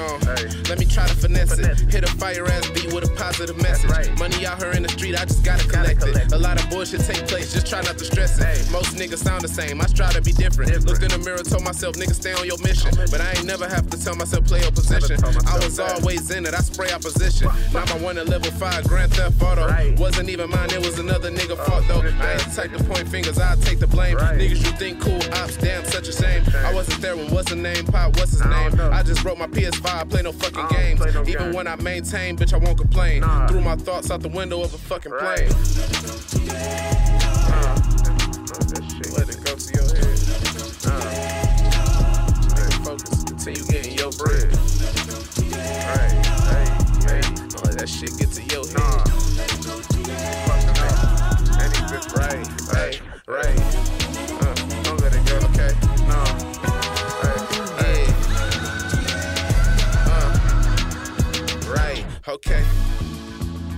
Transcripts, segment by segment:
on. Hey. Let me try to finesse it. Hit a fire-ass beat with a positive message. Right. Money out here in the street, I just gotta collect it. A lot of bullshit take place, just try not to stress it. Hey. Most niggas sound the same, I strive to be different. Looked in the mirror, told myself, nigga, stay on your mission. But I ain't never have to tell myself, play your position. I was always in it, I spray opposition. Now I won a level 5 Grand Theft Auto. Right. Wasn't even mine, it was another nigga fault though. I ain't type to point fingers, I take the blame. Right. Niggas you think cool, ops, damn, such a shame. Right. I wasn't there when what's her name, Pop, what's his name? Know. I just broke my PS5, play no fucking games. No even game. When I maintain, bitch, I won't complain. Nah. Threw my thoughts out the window of a fucking plane. Let it go to your head. Stay focused until you getting your bread. Right. Hey, don't let that shit get to your head. Don't let it go, okay? Okay,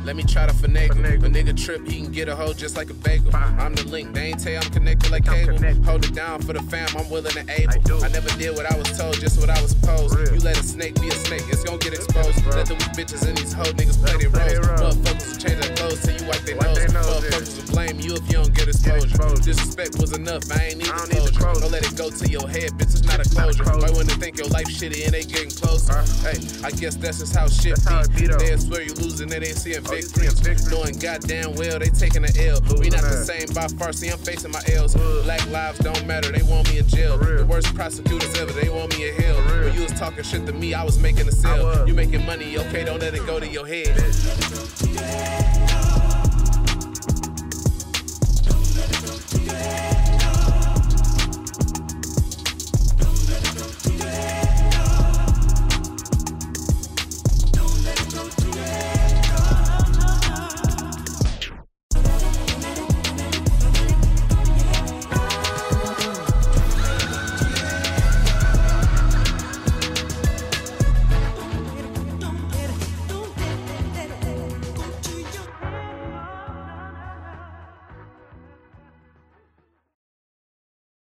let me try to finagle. If a nigga trip, he can get a hoe just like a bagel. I'm the link, they ain't tell you I'm connected like cable. Hold it down for the fam, I'm willing and able. I never did what I was told, just what I was supposed. You let a snake be a snake, it's gonna get exposed. Let the weak bitches and these hoe niggas play their roles. Motherfuckers will change their clothes till you wipe their nose. Motherfuckers will blame you if you don't get exposure. Disrespect was enough, I ain't need closure. Don't let it go to your head, bitch, it's not a closure. Why wouldn't they think your life shitty and they getting closer? Hey, I guess that's just how shit be. They swear you losing, they ain't seeing victories. Knowing goddamn well they taking an L. We not the same by far, see I'm facing my L's. Black lives don't matter, they want me in jail. The worst prosecutors ever, they want me in hell. When you was talking shit to me, I was making a sale. You making money, okay, don't let it go to your head.